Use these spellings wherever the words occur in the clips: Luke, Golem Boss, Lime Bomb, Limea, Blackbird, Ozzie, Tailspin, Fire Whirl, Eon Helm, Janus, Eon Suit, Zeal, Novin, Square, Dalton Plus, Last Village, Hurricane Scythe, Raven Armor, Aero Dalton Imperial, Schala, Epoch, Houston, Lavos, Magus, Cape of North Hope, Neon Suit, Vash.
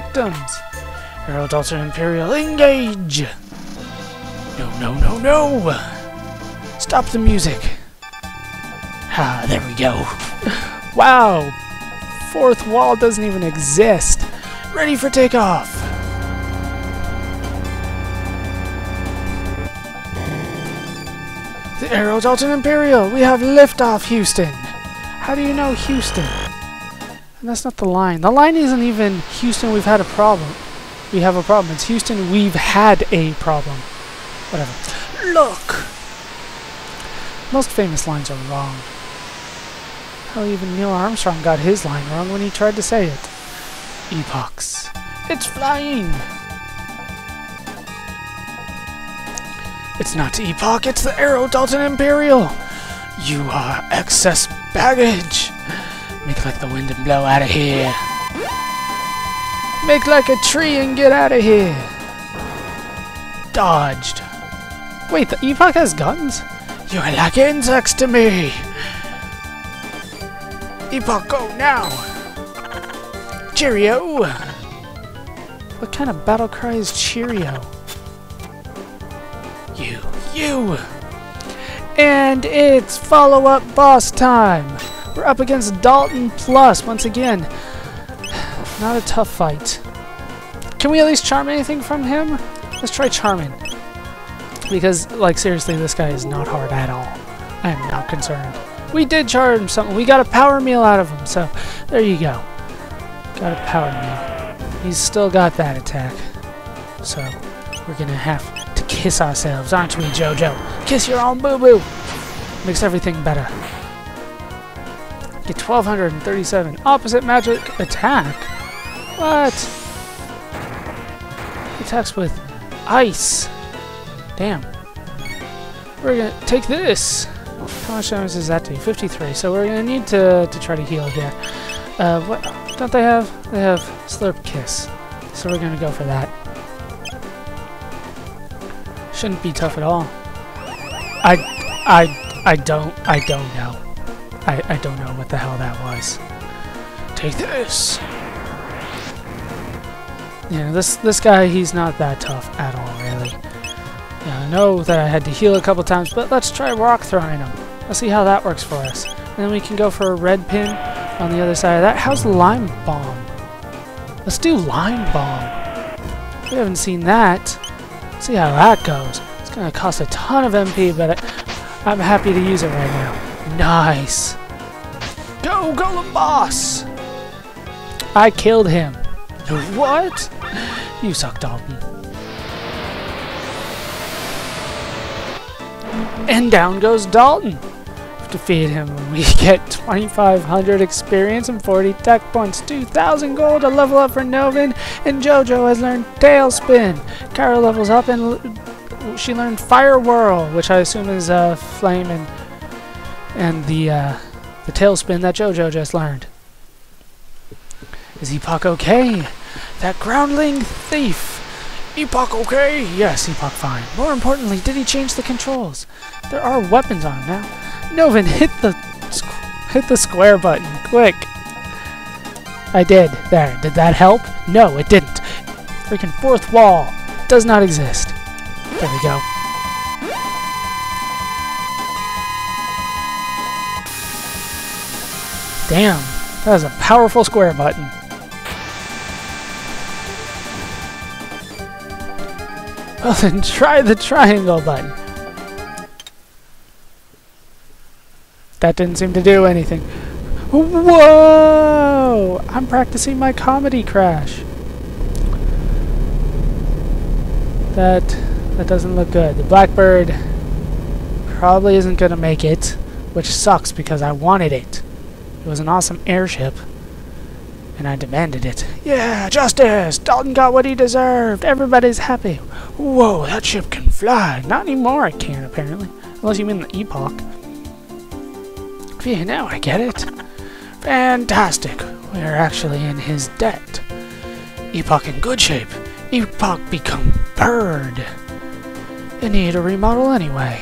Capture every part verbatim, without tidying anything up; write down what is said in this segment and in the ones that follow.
victims! Aero Dalton Imperial, engage! No, no, no, no! Stop the music! Ah, there we go. Wow! Fourth wall doesn't even exist! Ready for takeoff! The Aero Dalton Imperial! We have liftoff, Houston! How do you know Houston? And that's not the line. The line isn't even Houston, we've had a problem. We have a problem. It's Houston, we've had a problem. Whatever. Look! Most famous lines are wrong. Hell, even Neil Armstrong got his line wrong when he tried to say it. Epochs. It's flying! It's not Epoch, it's the Aero Dalton Imperial! You are excess baggage! Make like the wind and blow out of here! Make like a tree and get out of here! Dodged! Wait, the Epoch has guns? You are like insects to me! Epoch, go now! Cheerio! What kind of battle cry is Cheerio? You, you! And it's follow-up boss time! We're up against Dalton Plus once again. Not a tough fight. Can we at least charm anything from him? Let's try charming. Because, like, seriously, this guy is not hard at all. I am not concerned. We did charm something. We got a power meal out of him, so there you go. Got a power meal. He's still got that attack. So, we're gonna have kiss ourselves, aren't we, Jojo? Kiss your own boo-boo! Makes everything better. Get twelve hundred thirty-seven opposite magic attack? What? He attacks with ice. Damn. We're gonna take this. How much damage does that do? fifty-three. So we're gonna need to, to try to heal here. Uh, what? Don't they have? They have Slurp Kiss. So we're gonna go for that. Shouldn't be tough at all. I, I, I don't, I don't know. I, I don't know what the hell that was. Take this. Yeah, this, this guy, he's not that tough at all, really. Yeah, I know that I had to heal a couple times, but let's try rock throwing him. Let's see how that works for us. And then we can go for a red pin on the other side of that. How's Lime Bomb? Let's do Lime Bomb. We haven't seen that. See how that goes. It's gonna cost a ton of M P, but I, I'm happy to use it right now. Nice. Go, Golem Boss! I killed him. What? You suck, Dalton. And down goes Dalton. Defeat him and we get twenty-five hundred experience and forty tech points, two thousand gold to level up for Novin, and Jojo has learned Tailspin. Kyra levels up and l she learned Fire Whirl, which I assume is uh, flame and, and the, uh, the Tailspin that Jojo just learned. Is Epoch okay? That groundling thief! Epoch okay? Yes, Epoch fine. More importantly, did he change the controls? There are weapons on him now. Novin, hit the hit the square button, quick! I did. There. Did that help? No, it didn't. Freaking fourth wall does not exist. There we go. Damn, that was a powerful square button. Well then, try the triangle button. That didn't seem to do anything. Whoa! I'm practicing my comedy crash. That that doesn't look good. The Blackbird probably isn't gonna make it, which sucks because I wanted it. It was an awesome airship, and I demanded it. Yeah, justice! Dalton got what he deserved. Everybody's happy. Whoa, that ship can fly. Not anymore, it can apparently, unless you mean the Epoch. Yeah, now I get it. Fantastic. We're actually in his debt. Epoch in good shape. Epoch become bird. They need a remodel anyway.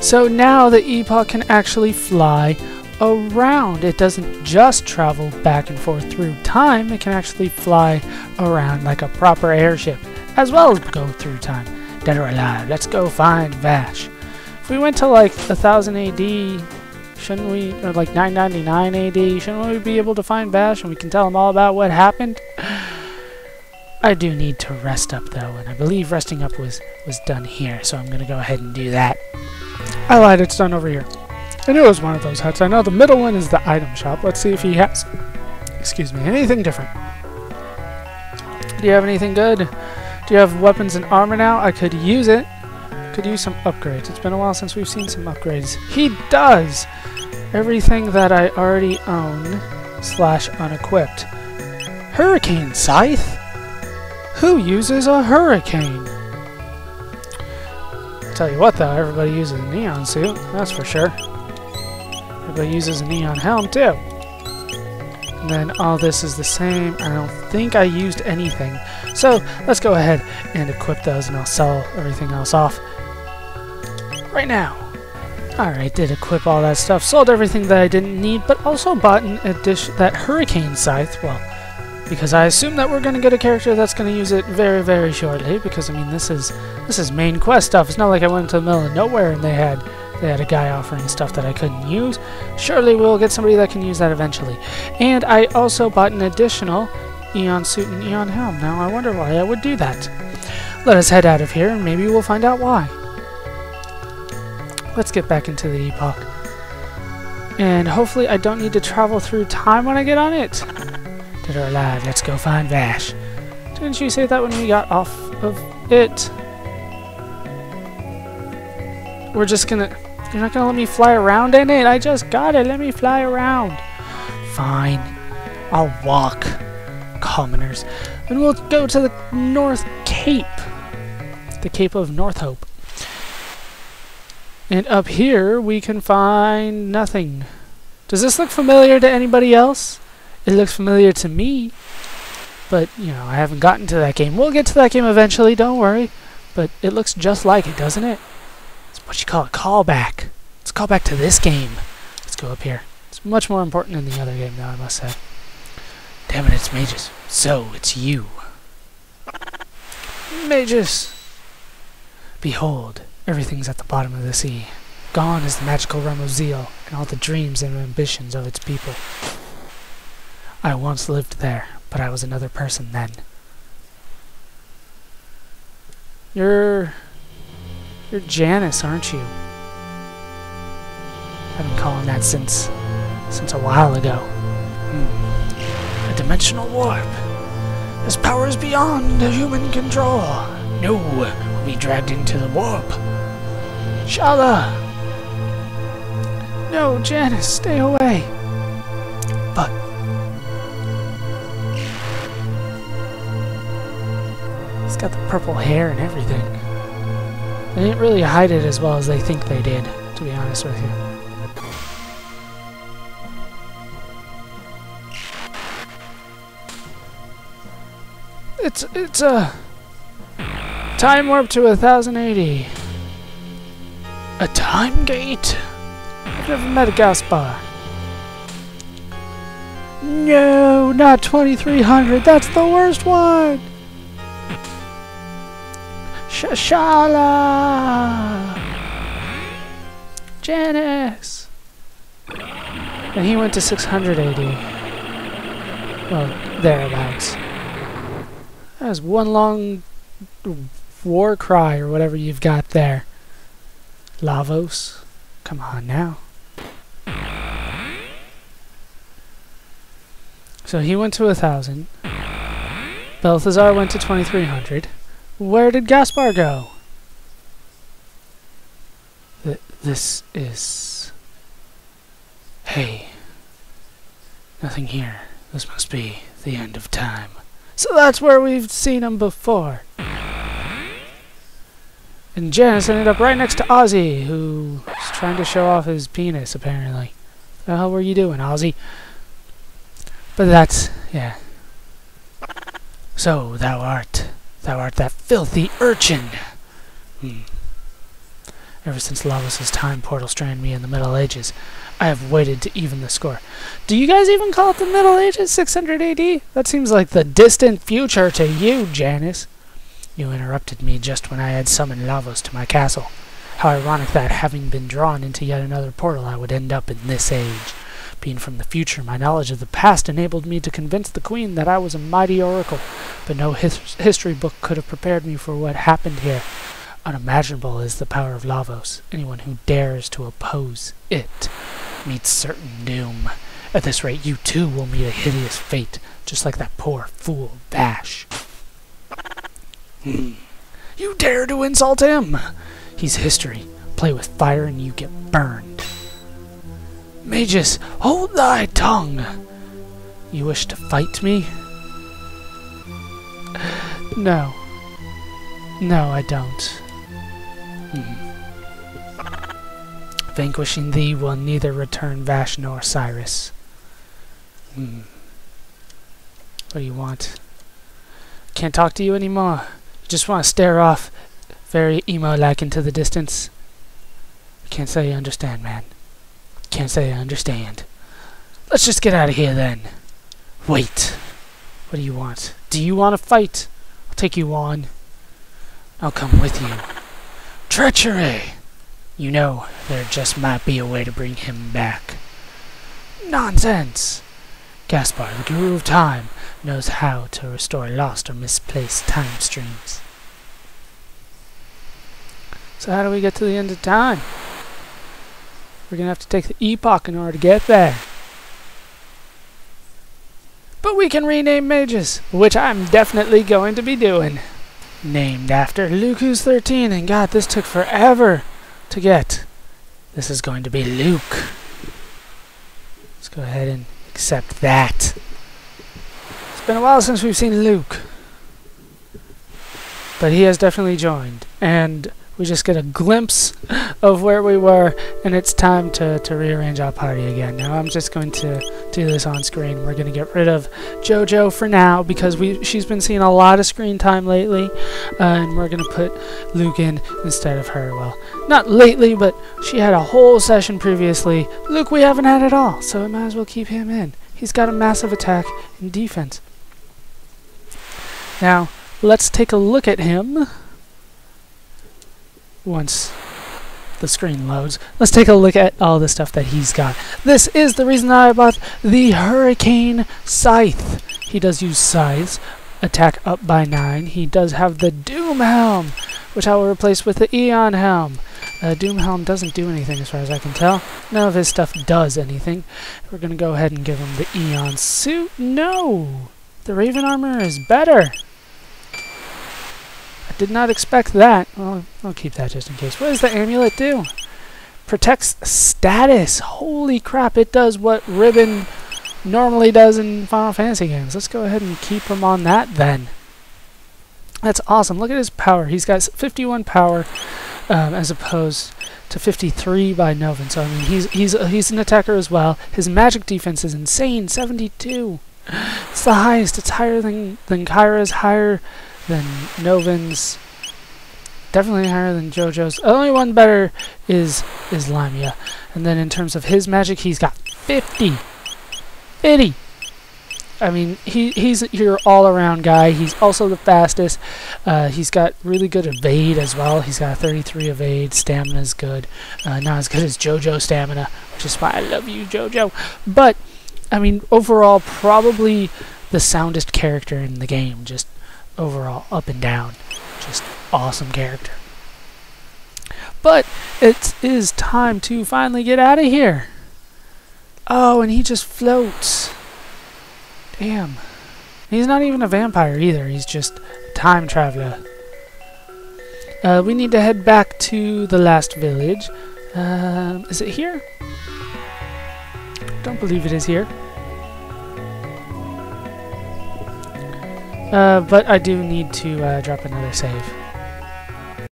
So now the Epoch can actually fly around. It doesn't just travel back and forth through time, it can actually fly around like a proper airship, as well as go through time. Dead or alive, let's go find Vash. If we went to like one thousand A D, shouldn't we, or like nine ninety-nine A D, shouldn't we be able to find Vash and we can tell him all about what happened? I do need to rest up though, and I believe resting up was, was done here, so I'm going to go ahead and do that. I lied, it's done over here. I knew it was one of those huts. I know the middle one is the item shop. Let's see if he has, excuse me, anything different. Do you have anything good? Do you have weapons and armor now? I could use it. Could use some upgrades. It's been a while since we've seen some upgrades. He does! Everything that I already own slash unequipped. Hurricane Scythe? Who uses a hurricane? I'll tell you what though, everybody uses a Neon Suit, that's for sure. Everybody uses a Neon Helm too. And then all this is the same. I don't think I used anything. So let's go ahead and equip those and I'll sell everything else off right now. Alright, did equip all that stuff, sold everything that I didn't need, but also bought an addition that Hurricane Scythe, well, because I assume that we're going to get a character that's going to use it very, very shortly, because I mean this is this is main quest stuff. It's not like I went into the middle of nowhere and they had they had a guy offering stuff that I couldn't use. Surely we'll get somebody that can use that eventually. And I also bought an additional Eon Suit and Eon Helm. Now I wonder why I would do that. Let us head out of here and maybe we'll find out why. Let's get back into the Epoch. And hopefully I don't need to travel through time when I get on it. Dead or alive, let's go find Vash. Didn't you say that when we got off of it? We're just gonna... You're not gonna let me fly around in it? I just got it, let me fly around. Fine. I'll walk. Commoners. And we'll go to the North Cape. The Cape of North Hope. And up here we can find nothing. Does this look familiar to anybody else? It looks familiar to me. But, you know, I haven't gotten to that game. We'll get to that game eventually, don't worry. But it looks just like it, doesn't it? It's what you call a callback. It's a callback to this game. Let's go up here. It's much more important than the other game, though, I must say. Damn it, it's Magus. So, it's you. Magus! Behold, everything's at the bottom of the sea. Gone is the magical realm of Zeal, and all the dreams and ambitions of its people. I once lived there, but I was another person then. You're... You're Janus, aren't you? I've been calling that since... since a while ago. Hmm. A dimensional warp. This power is beyond human control. No, we'll be dragged into the warp. Schala! No, Janus, stay away. But... It's got the purple hair and everything. They didn't really hide it as well as they think they did, to be honest with you. It's, it's a... Time warp to one thousand eighty. A time gate? I've never met a Gaspar. No, not twenty-three hundred, that's the worst one! Schala! Janus! And he went to six hundred A D. Well, thereabouts. That was one long war cry or whatever you've got there. Lavos, come on now. So he went to one thousand. Belthasar went to twenty-three hundred. Where did Gaspar go? Th this is... Hey. Nothing here. This must be the end of time. So that's where we've seen him before. And Janus ended up right next to Ozzie, who's trying to show off his penis, apparently. What the hell were you doing, Ozzie? But that's... yeah. So, thou art... Thou art that filthy urchin! Hmm. Ever since Lavos' time portal strained me in the Middle Ages, I have waited to even the score. Do you guys even call it the Middle Ages, six hundred A D? That seems like the distant future to you, Janus. You interrupted me just when I had summoned Lavos to my castle. How ironic that, having been drawn into yet another portal, I would end up in this age. Being from the future, my knowledge of the past enabled me to convince the Queen that I was a mighty oracle, but no his history book could have prepared me for what happened here. Unimaginable is the power of Lavos. Anyone who dares to oppose it meets certain doom. At this rate, you too will meet a hideous fate, just like that poor fool Vash. Hmm. You dare to insult him! He's history. Play with fire and you get burned. Magus, hold thy tongue! You wish to fight me? No. No, I don't. Mm. Vanquishing thee will neither return Vash nor Cyrus. Mm. What do you want? Can't talk to you anymore. Just want to stare off, very emo-like, into the distance. Can't say you understand, man. Can't say I understand. Let's just get out of here, then. Wait. What do you want? Do you want to fight? I'll take you on. I'll come with you. Treachery! You know, there just might be a way to bring him back. Nonsense! Gaspar, the guru of time, knows how to restore lost or misplaced time streams. So how do we get to the end of time? We're going to have to take the Epoch in order to get there. But we can rename Magus, which I'm definitely going to be doing. Named after Luke, who's thirteen, and God, this took forever to get. This is going to be Luke. Let's go ahead and accept that. It's been a while since we've seen Luke, but he has definitely joined, and we just get a glimpse of where we were, and it's time to, to rearrange our party again. Now I'm just going to do this on screen. We're going to get rid of Jojo for now, because we she's been seeing a lot of screen time lately, uh, and we're going to put Luke in instead of her. Well, not lately, but she had a whole session previously. Luke, we haven't had at all, so we might as well keep him in. He's got a massive attack and defense. Now, let's take a look at him. Once the screen loads, let's take a look at all the stuff that he's got. This is the reason I bought the Hurricane Scythe. He does use scythes, attack up by nine. He does have the Doom Helm, which I will replace with the Eon Helm. Uh, Doom Helm doesn't do anything as far as I can tell. None of his stuff does anything. We're going to go ahead and give him the Eon Suit. No! The Raven Armor is better! Did not expect that. Well, I'll keep that just in case. What does the amulet do? Protects status. Holy crap, it does what Ribbon normally does in Final Fantasy games. Let's go ahead and keep him on that then. That's awesome. Look at his power. He's got fifty-one power um, as opposed to fifty-three by Novin. So, I mean, he's, he's, uh, he's an attacker as well. His magic defense is insane. seventy-two. It's the highest. It's higher than, than Kyra's, higher than Novin's, definitely higher than Jojo's. The only one better is is Limea. And then in terms of his magic, he's got fifty. fifty! I mean, he he's your all-around guy. He's also the fastest. Uh, he's got really good evade as well. He's got thirty-three evade. Stamina's good. Uh, not as good as Jojo's stamina, which is why I love you, Jojo. But, I mean, overall, probably the soundest character in the game. Just overall, up and down, just awesome character. But it is time to finally get out of here. Oh, and he just floats. Damn. He's not even a vampire either. He's just a time traveler. Uh, we need to head back to the last village. Uh, is it here? Don't believe it is here. Uh, but I do need to uh, drop another save.